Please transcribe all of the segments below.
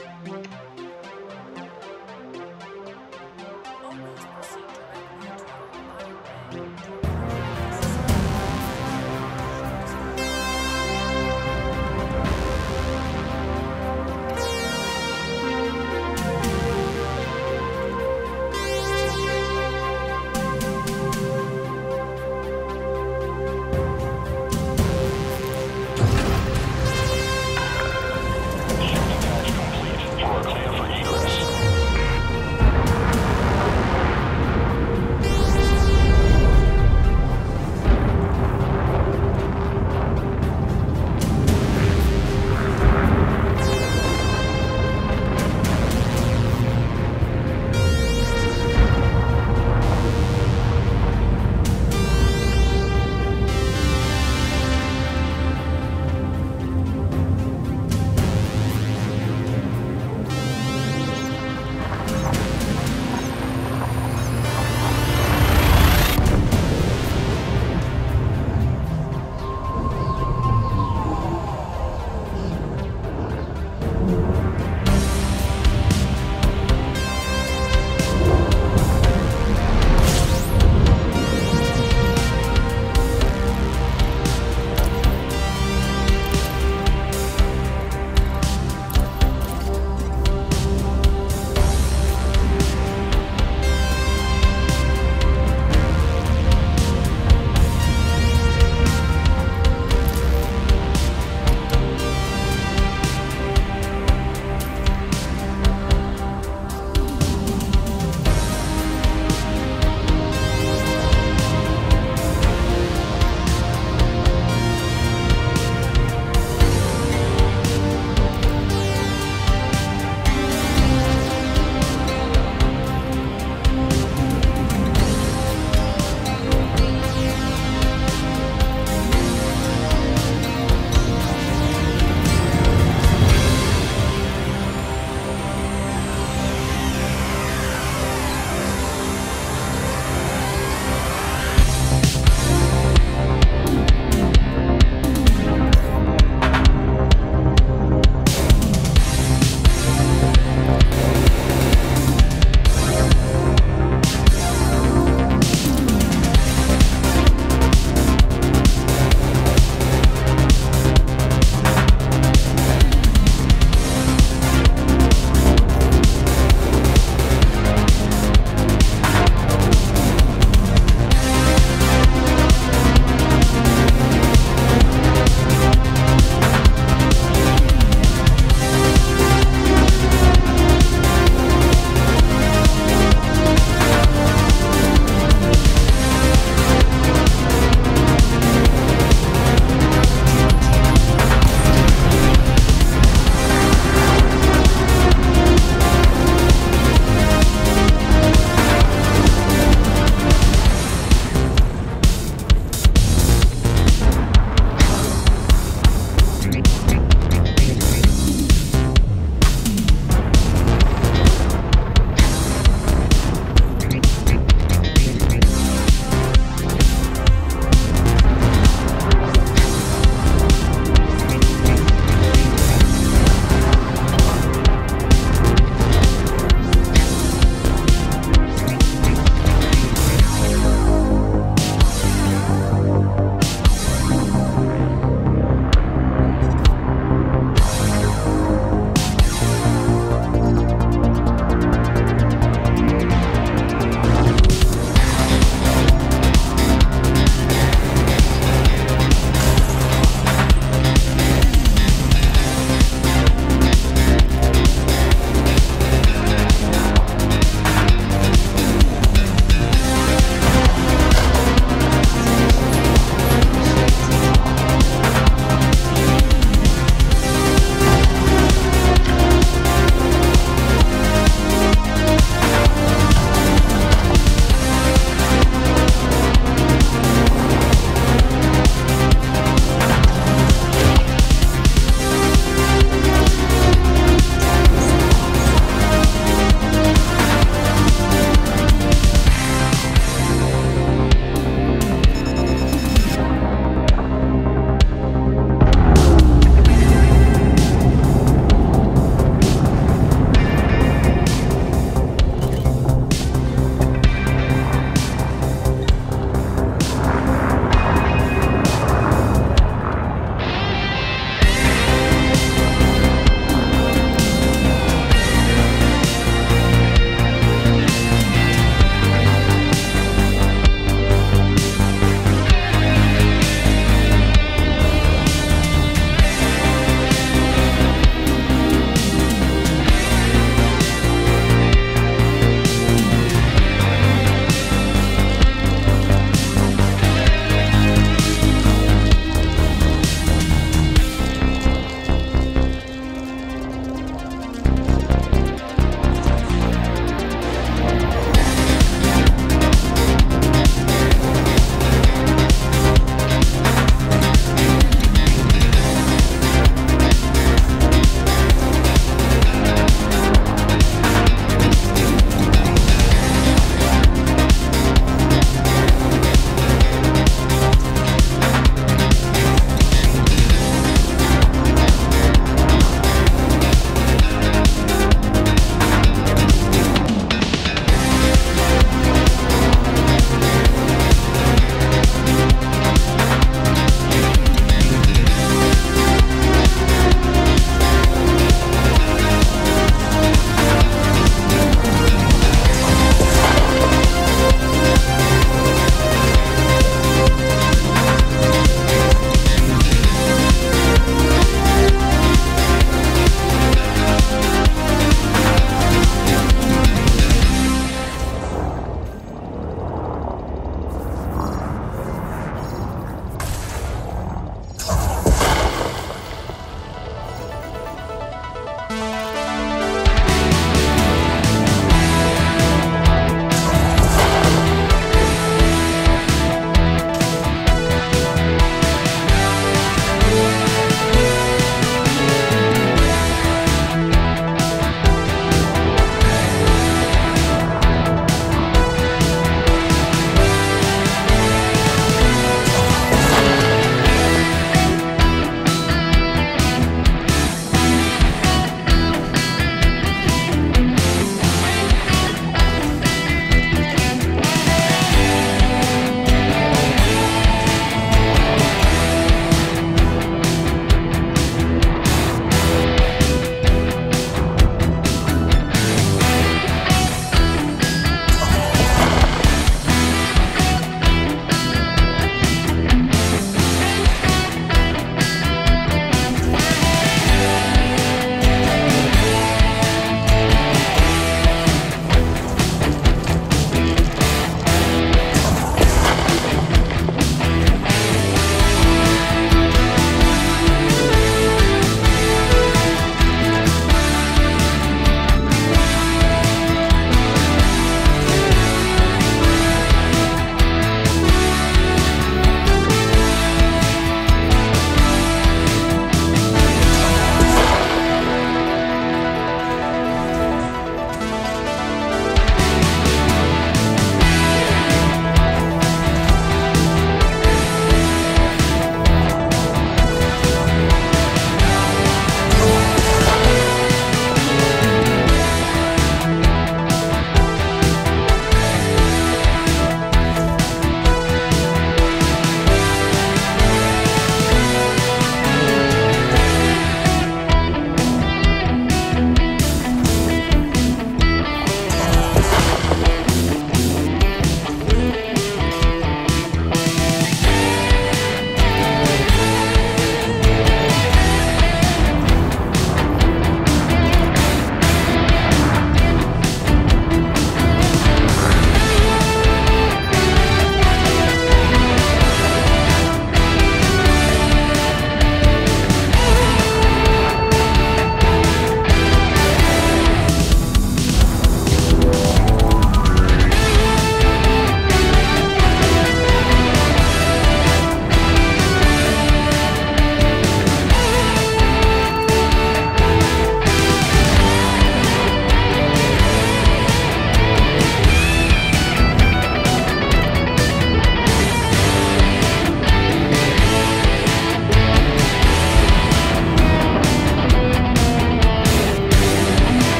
Complete for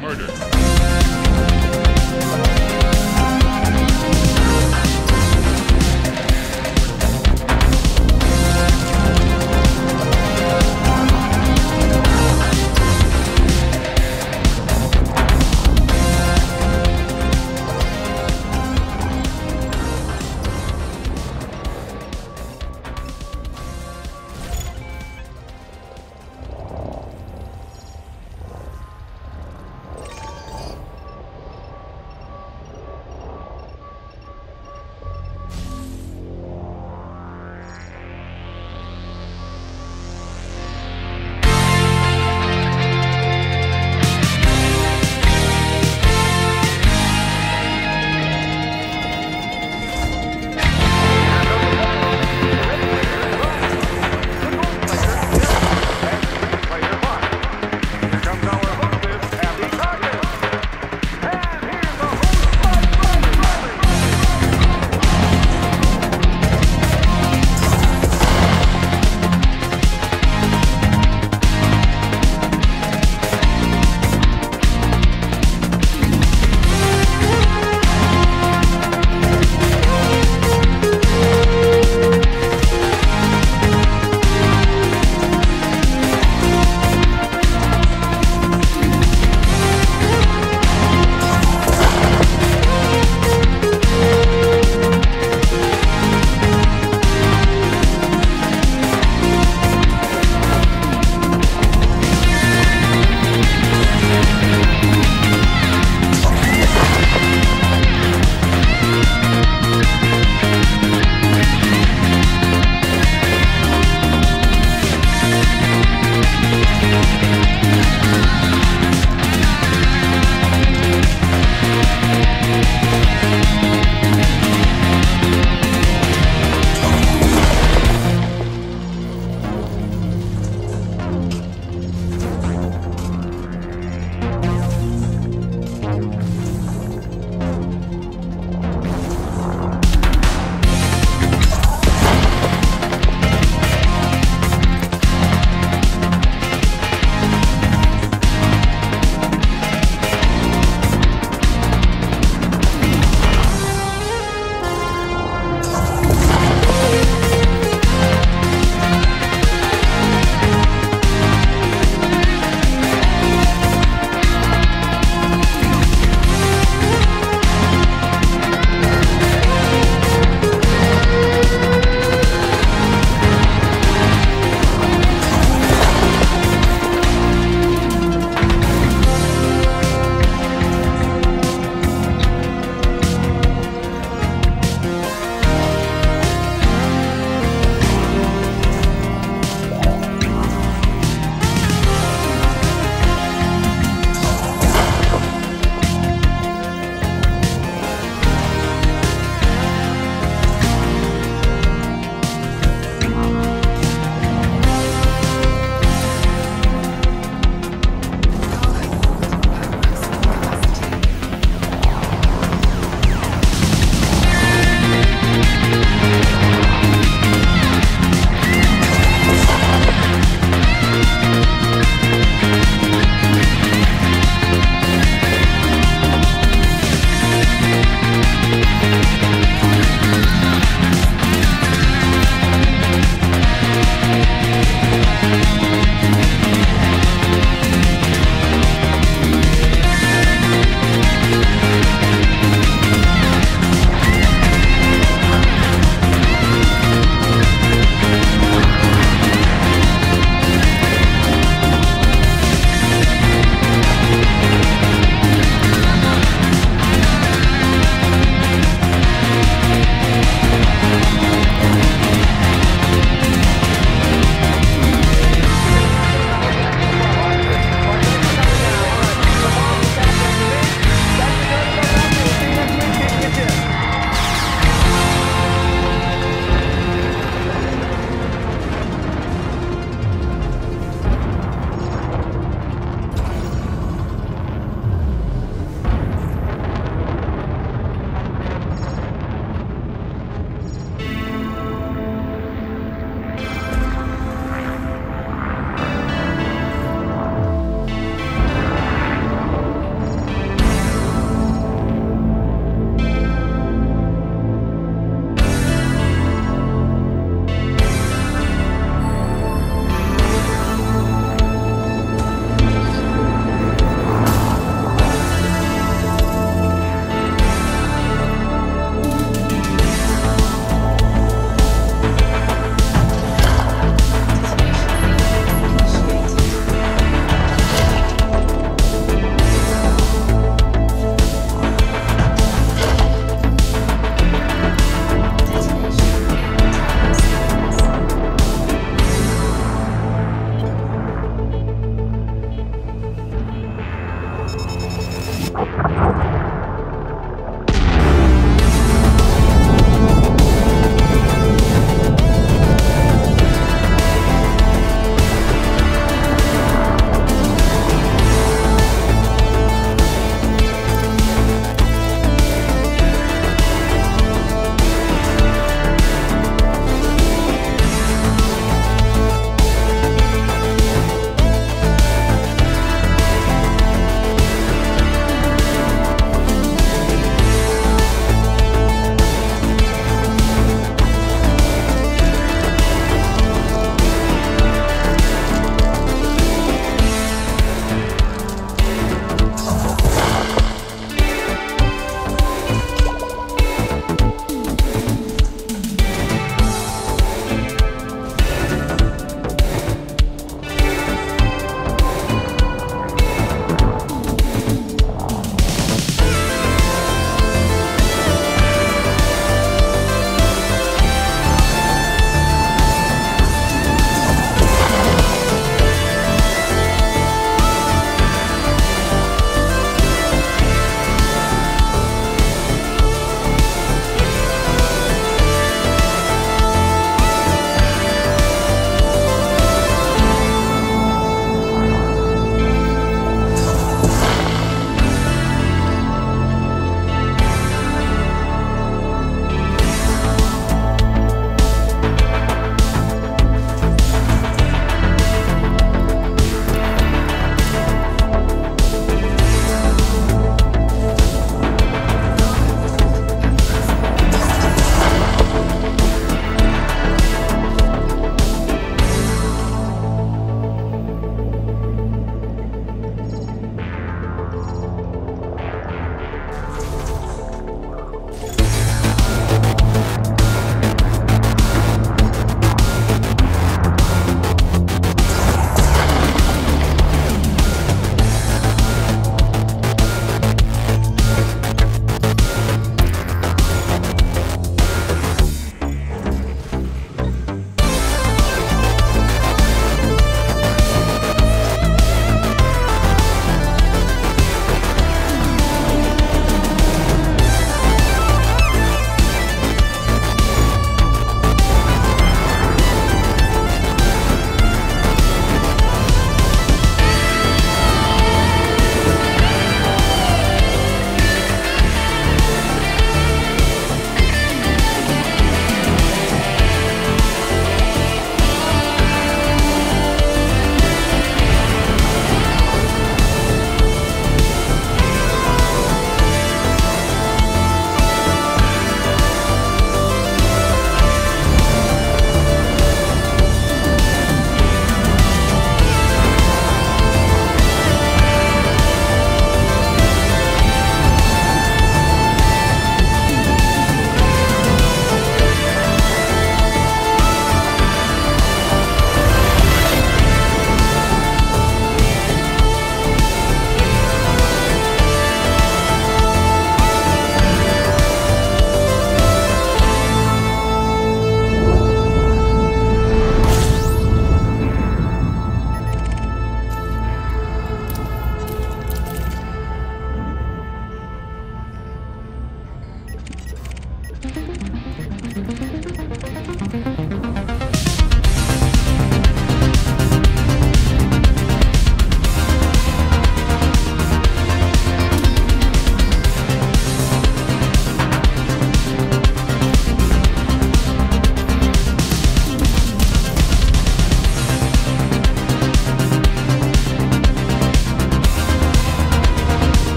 murder.